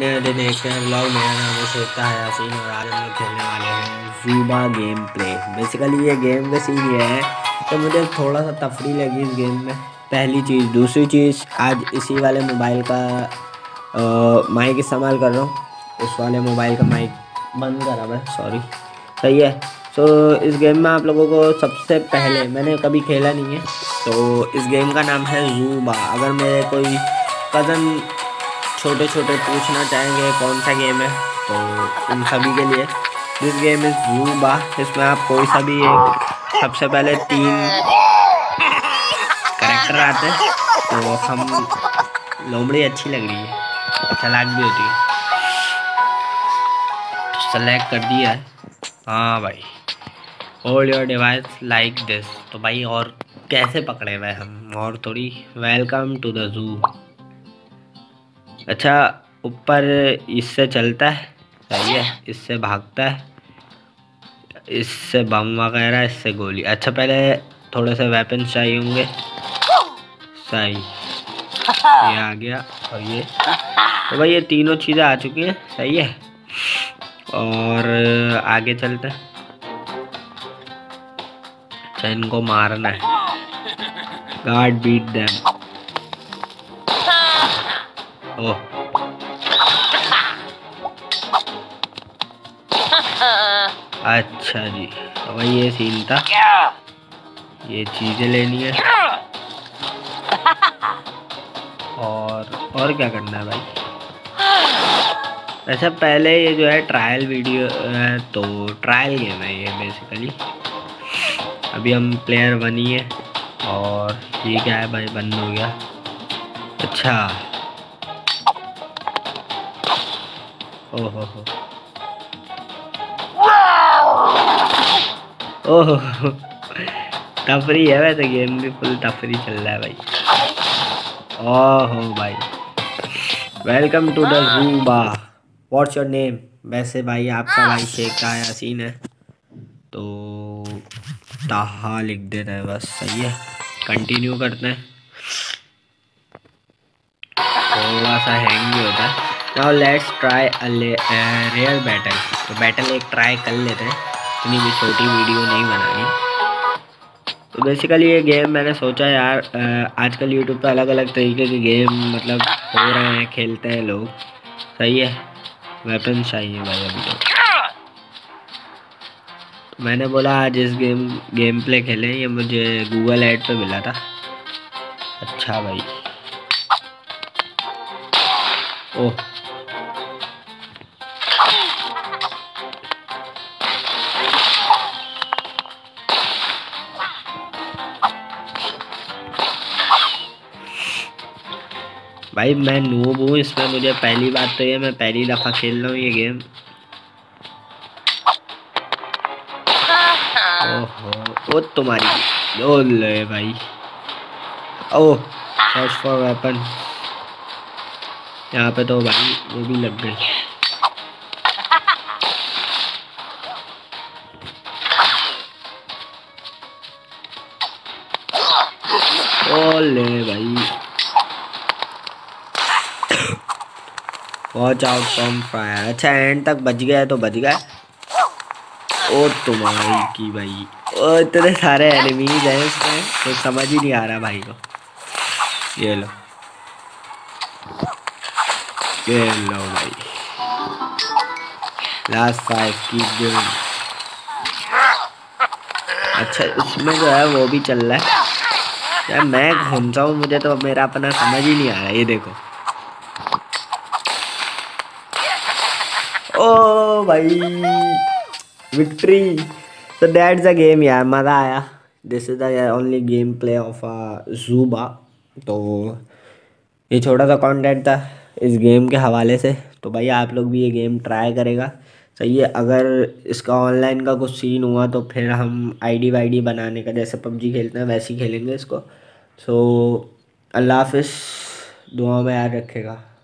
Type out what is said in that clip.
नया दिन एक ब्लॉग, मेरा नाम है ताहा यासीन और आज हम लोग खेलने वाले हैं ज़ुबा गेम प्ले। बेसिकली ये गेम का सीन ये है तो मुझे थोड़ा सा तफरी लगी इस गेम में। पहली चीज़, दूसरी चीज़ आज इसी वाले मोबाइल का माइक इस्तेमाल कर रहा हूँ। उस वाले मोबाइल का माइक बंद करा मैं, सॉरी। सही है। तो इस गेम में आप लोगों को सबसे पहले, मैंने कभी खेला नहीं है, तो इस गेम का नाम है ज़ुबा। अगर मेरे कोई कज़न छोटे छोटे पूछना चाहेंगे कौन सा गेम है तो उन सभी के लिए दिस गेम इज ज़ुबा। इसमें आप कोई सा भी एक, सबसे पहले 3 करैक्टर आते हैं। तो हम लोमड़ी अच्छी लग रही है, चलाक भी होती है, तो सेलेक्ट कर दिया है। हाँ भाई, hold your device like this. तो भाई और कैसे पकड़े भाई हम, और थोड़ी वेलकम टू द ज़ू। अच्छा, ऊपर इससे चलता है, सही है, इससे भागता है, इससे बम वगैरह, इससे गोली। अच्छा, पहले थोड़े से वेपन्स चाहिए होंगे। सही, ये आ गया और ये। तो भाई ये तीनों चीज़ें आ चुकी हैं, सही है, और आगे चलते हैं। अच्छा, इनको मारना है। Guard beat them. ओह, अच्छा जी। तो भाई ये सीन था, ये चीज़ें लेनी है और क्या करना है भाई। अच्छा, पहले ये जो है ट्रायल वीडियो, तो ट्रायल गेम है ये बेसिकली। अभी हम प्लेयर 1 ही है। और ये क्या है भाई, बंद हो गया। अच्छा, ओहो, तफरी है वैसे गेम भी, फुल तफरी चल रहा है भाई। ओहो भाई, welcome to the Zooba, what's your name. वैसे भाई आपका भाई शेख ताहा यासीन है, तो ताहा लिख देना है बस। सही है, कंटिन्यू करते हैं। थोड़ा सा हैंग भी होता है। Now let's try a rare battle. तो बैटल एक ट्राई कर लेते हैं, इतनी भी छोटी वीडियो नहीं बनानी। तो बेसिकली ये गेम मैंने सोचा यार, आजकल यूट्यूब पर अलग अलग तरीके के गेम मतलब हो रहे हैं, खेलते हैं लोग। सही है, वेपन चाहिए भाई अभी तो। मैंने बोला आज इस गेम प्ले खेलें, ये मुझे गूगल ऐड पर मिला था। अच्छा भाई, ओह भाई, मैं नूब हूँ इसमें। मुझे पहली बात तो ये, मैं पहली दफ़ा खेल रहा हूँ ये गेम। ओहो, वो तुम्हारी ओल है भाई। Oh, search for weapon. यहाँ पे तो भाई वो भी लग गई। ओले भाई, वॉच आउट फ्रॉम फायर। अच्छा, एंड तक बच गया तो बच गया। ओ तुम्हारी की भाई, ओ इतने सारे एनिमीज हैं इसमें, तो समझ ही नहीं आ रहा भाई को। ये लो, ये लो भाई, लास्ट 5 की गेम। अच्छा, इसमें जो है वो भी चल रहा है यार, मैं घूम रहा हूँ, मुझे तो मेरा अपना समझ ही नहीं आ रहा। ये देखो, ओ भाई victory. So that's the game यार, मज़ा आया। This is the only game play of Zooba. तो ये छोटा सा कंटेंट था इस गेम के हवाले से। तो भाई आप लोग भी ये गेम ट्राई करेगा, सही है। अगर इसका ऑनलाइन का कुछ सीन हुआ तो फिर हम आईडी वाईडी बनाने का, जैसे PUBG खेलते हैं वैसे ही खेलेंगे इसको। सो अल्लाह हाफिज़, दुआ में याद रखेगा।